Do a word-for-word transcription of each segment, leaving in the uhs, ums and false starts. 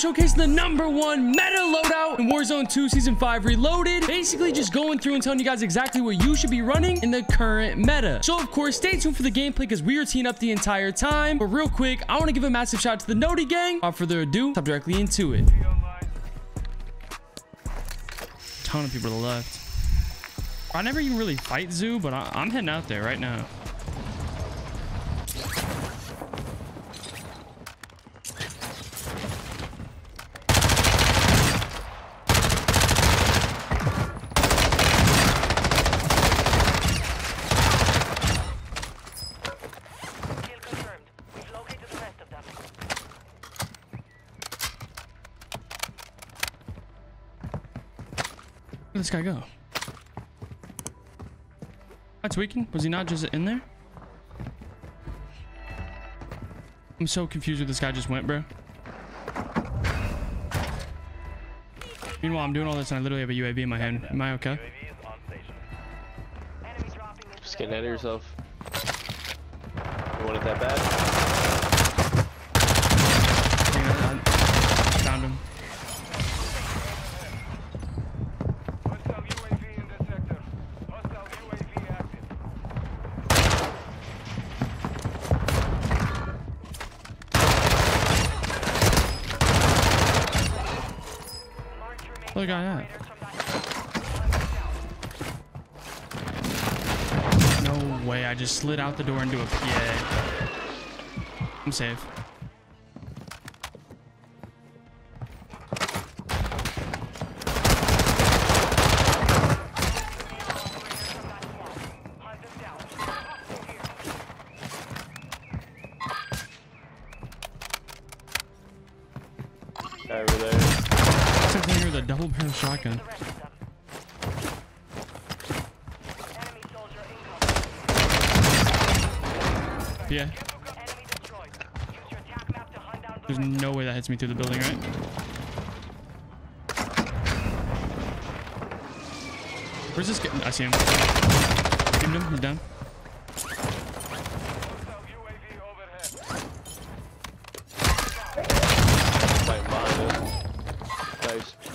showcasing the number one meta loadout in Warzone two Season five Reloaded. Basically just going through and telling you guys exactly what you should be running in the current meta. So of course, stay tuned for the gameplay because we are teeing up the entire time. But real quick, I want to give a massive shout out to the Nodi gang. Without further ado, hop directly into it. Ton of people left. I never even really fight Zoo, but I I'm heading out there right now. Where'd this guy go? Am I tweaking? Was he not just in there? I'm so confused where this guy just went, bro. Meanwhile, I'm doing all this and I literally have a U A V in my hand. Am I okay? Just getting out of yourself. You want it that bad? I found him. What the guy at? No way, I just slid out the door into a P A. I'm safe. Guy over there. With a double barrel shotgun. Yeah. There's no way that hits me through the building, right? Where's this guy? I see him. Him, he's down.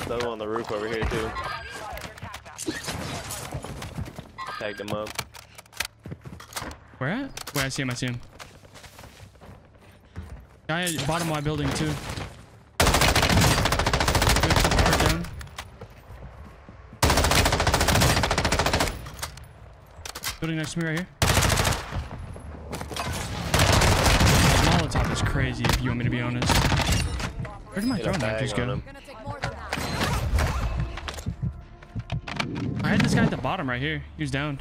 Another one on the roof over here too. Tagged him up. Where at? Wait, I see him, I see him. Guy at bottom of my building too. Down. Building next to me right here. Molotov is crazy if you want me to be honest. Where did my throwing knife just go? I had this guy at the bottom right here. He was down.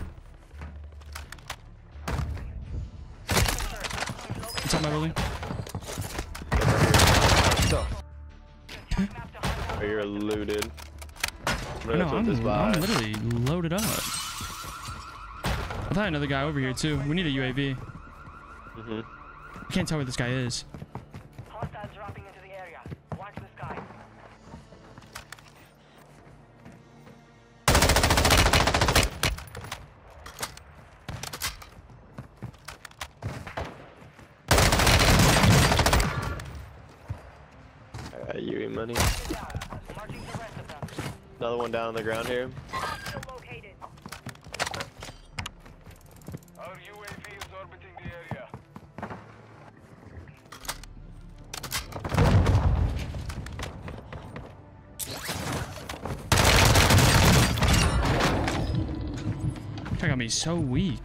What's up, my bully? Oh, you're looted. I'm no, I'm, this I'm literally loaded up. I thought another guy over here too. We need a U A V. Mm-hmm. I can't tell where this guy is. U A V money. Another one down on the ground here. Our U A V is orbiting the area. That got me so weak.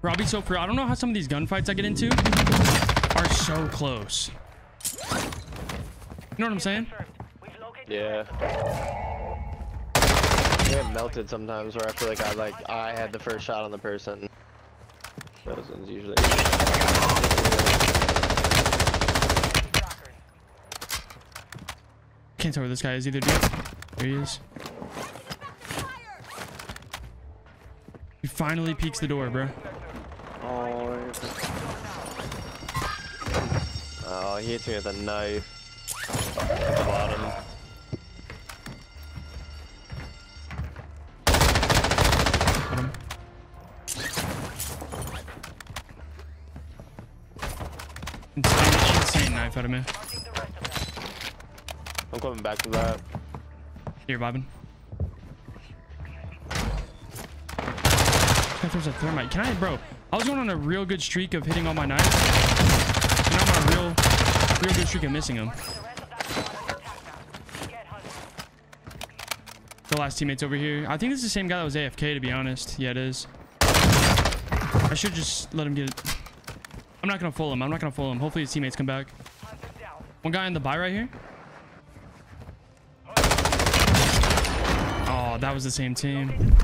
Bro, I'll be so pro. I don't know how some of these gunfights I get into are so close. You know what I'm saying? Yeah. I get melted sometimes where I feel like I like I had the first shot on the person. Those ones usually. Can't tell where this guy is either, dude. There he is. He finally peeks the door, bro. Oh, he hits me with a knife. At the bottom. Bottom. Insane, insane knife out of me. I'm coming back to that. You're bobbing. There's a thermite. Can I, bro? I was going on a real good streak of hitting all my knives. And I'm on a real, real good streak of missing them. The last teammate's over here. I think it's the same guy that was A F K, to be honest. Yeah, it is. I should just let him get it. I'm not gonna fool him. I'm not gonna fool him. Hopefully his teammates come back. One guy in the buy right here. Oh, that was the same team.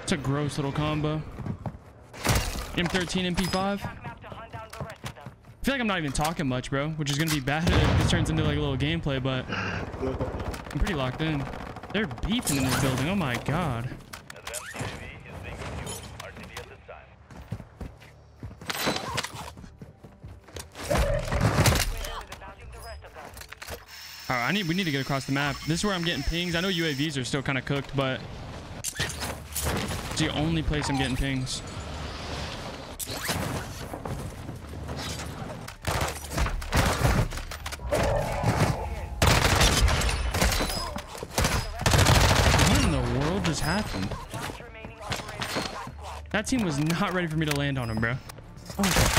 That's a gross little combo. M thirteen, M P five. I feel like I'm not even talking much, bro, which is gonna be bad if this turns into like a little gameplay, but I'm pretty locked in. They're beefing in this building. Oh my god. Alright, I need we need to get across the map. This is where I'm getting pings. I know U A Vs are still kind of cooked, but the only place I'm getting pings. What in the world just happened? That team was not ready for me to land on him, bro. Oh.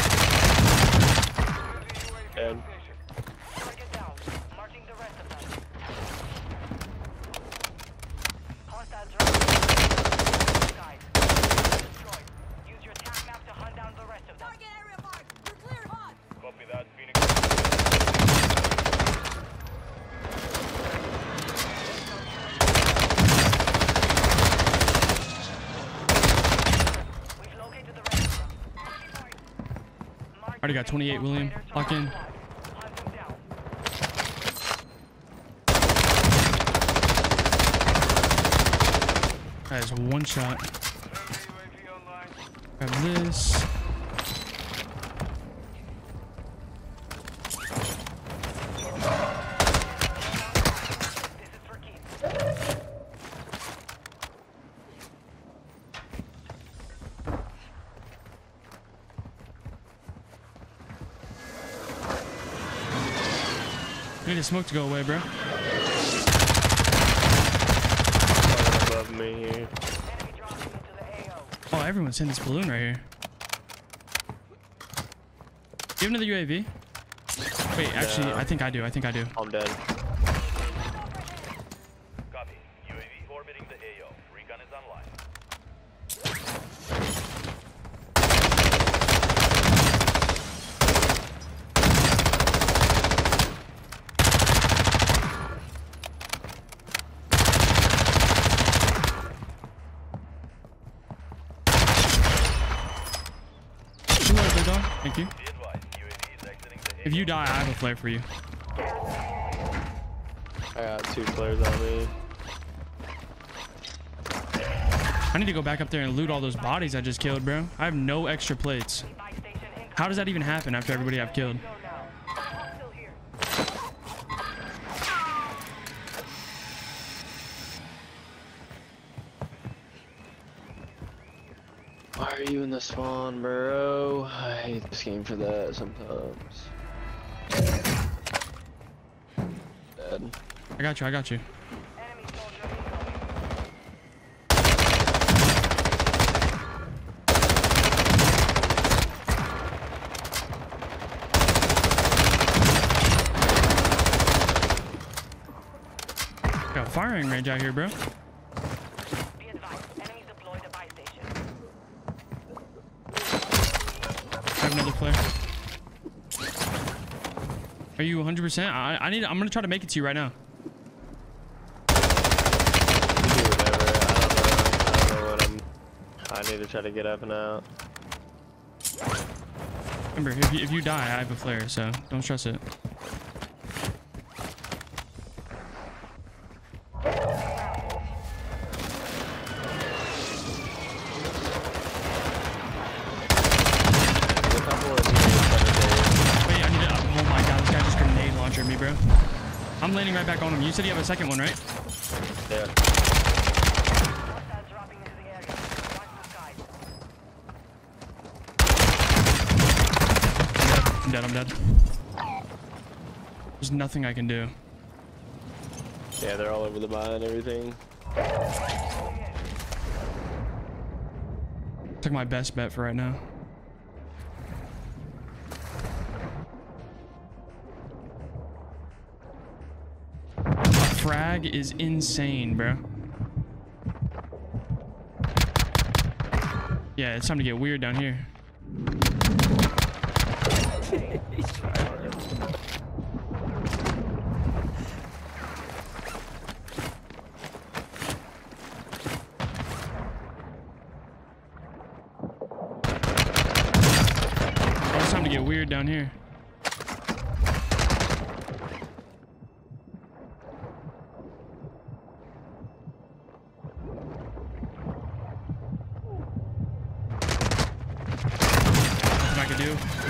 And already got twenty-eight, William. Lock in. That is one shot. Grab this. I need a smoke to go away, bro. Above me here. Oh, everyone's in this balloon right here. Do you have another U A V? Wait, yeah. Actually, I think I do. I think I do. I'm dead. Copy. U A V orbiting the A O. Recon is online. Thank you. If you die, I have a flare for you. I got two flares on me. I need to go back up there and loot all those bodies I just killed, bro. I have no extra plates. How does that even happen after everybody I've killed? Why are you in the spawn, bro? I hate this game for that sometimes. Dead. I got you, I got you. Got a firing range out here, bro. Another player. Are you one hundred percent? I, I need. I'm gonna try to make it to you right now. I need to try to get up and out. Remember, if you, if you die, I have a flare, so don't stress it. I'm landing right back on him. You said you have a second one, right? Yeah. I'm dead, I'm dead. There's nothing I can do. Yeah, they're all over the mine and everything. It's like my best bet for right now. Frag is insane, bro. Yeah, it's time to get weird down here. Oh, it's time to get weird down here.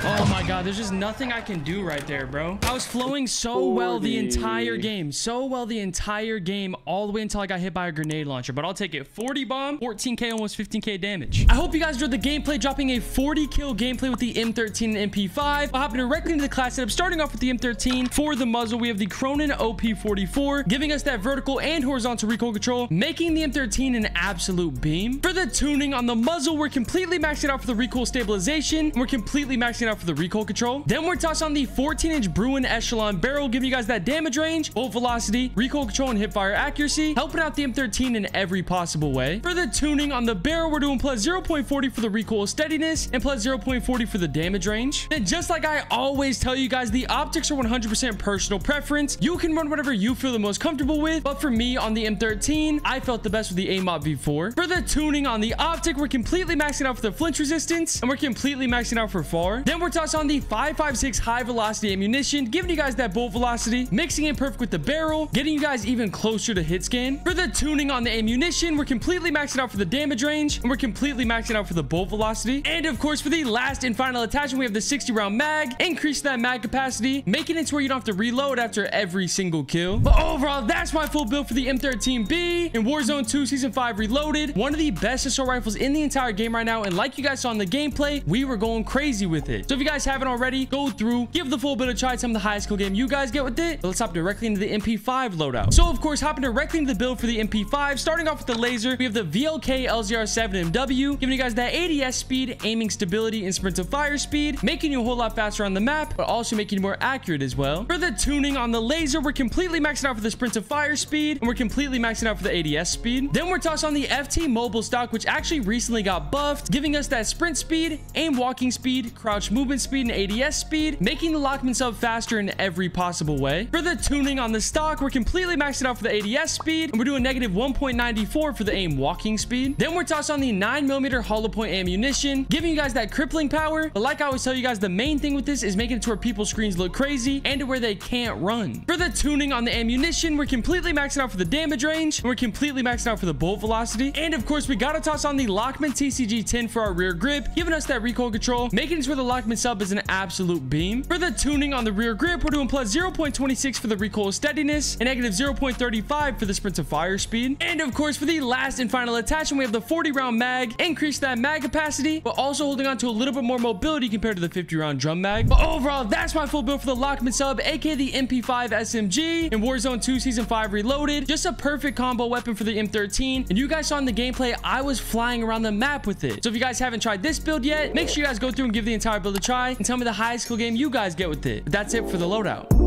Oh my god, there's just nothing I can do right there, bro. I was flowing so well the entire game. So well the entire game, all the way until I got hit by a grenade launcher. But I'll take it. forty bomb, fourteen K, almost fifteen K damage. I hope you guys enjoyed the gameplay, dropping a forty kill gameplay with the M thirteen and M P five. I'll hop directly into the class setup, starting off with the M thirteen. For the muzzle, we have the Cronin O P forty-four, giving us that vertical and horizontal recoil control, making the M thirteen an absolute beam. For the tuning on the muzzle, we're completely maxing out for the recoil stabilization, and we're completely maxing out for the recoil control. Then we're tossed on the fourteen inch Bruin Echelon barrel, giving you guys that damage range, bolt velocity, recoil control, and hip fire accuracy, helping out the M thirteen in every possible way. For the tuning on the barrel, we're doing plus zero point four zero for the recoil steadiness and plus zero point four zero for the damage range. And just like I always tell you guys, the optics are one hundred percent personal preference. You can run whatever you feel the most comfortable with, but for me on the M thirteen, I felt the best with the A-Mop V four. For the tuning on the optic, we're completely maxing out for the flinch resistance, and we're completely maxing out for far. Then we're tossed on the five five six high velocity ammunition, giving you guys that bolt velocity, mixing it perfect with the barrel, getting you guys even closer to hit scan. For the tuning on the ammunition, we're completely maxing out for the damage range, and we're completely maxing out for the bolt velocity. And of course, for the last and final attachment, we have the sixty round mag, increase that mag capacity, making it to where you don't have to reload after every single kill. But overall, that's my full build for the M thirteen B in Warzone two Season five Reloaded, one of the best assault rifles in the entire game right now. And like you guys saw in the gameplay, we were going crazy with it. So if you guys haven't already, go through, give the full build a try. It's some of the highest skill game you guys get with it. But let's hop directly into the M P five loadout. So of course, hopping directly into the build for the M P five, starting off with the laser, we have the V L K L Z R seven M W, giving you guys that A D S speed, aiming stability, and sprint to fire speed, making you a whole lot faster on the map, but also making you more accurate as well. For the tuning on the laser, we're completely maxing out for the sprint to fire speed, and we're completely maxing out for the A D S speed. Then we're tossed on the F T Mobile Stock, which actually recently got buffed, giving us that sprint speed, aim walking speed, crouch movement speed, and A D S speed, making the Lockman sub faster in every possible way. For the tuning on the stock, we're completely maxing out for the A D S speed, and we're doing negative one point nine four for the aim walking speed. Then we're tossed on the nine millimeter hollow point ammunition, giving you guys that crippling power. But like I always tell you guys, the main thing with this is making it to where people's screens look crazy and to where they can't run. For the tuning on the ammunition, we're completely maxing out for the damage range, and we're completely maxing out for the bolt velocity. And of course, we gotta toss on the Lockman T C G ten for our rear grip, giving us that recoil control, making it to where the Lockman sub is an absolute beam. For the tuning on the rear grip, we're doing plus zero point two six for the recoil steadiness and negative zero point three five for the sprint to fire speed. And of course, for the last and final attachment, we have the forty round mag, increase that mag capacity, but also holding on to a little bit more mobility compared to the fifty round drum mag. But overall, that's my full build for the Lockman sub, aka the M P five S M G in Warzone two Season five Reloaded. Just a perfect combo weapon for the M thirteen, and you guys saw in the gameplay, I was flying around the map with it. So if you guys haven't tried this build yet, make sure you guys go through and give the entire build a try, and tell me the highest skill game you guys get with it. But that's it for the loadout.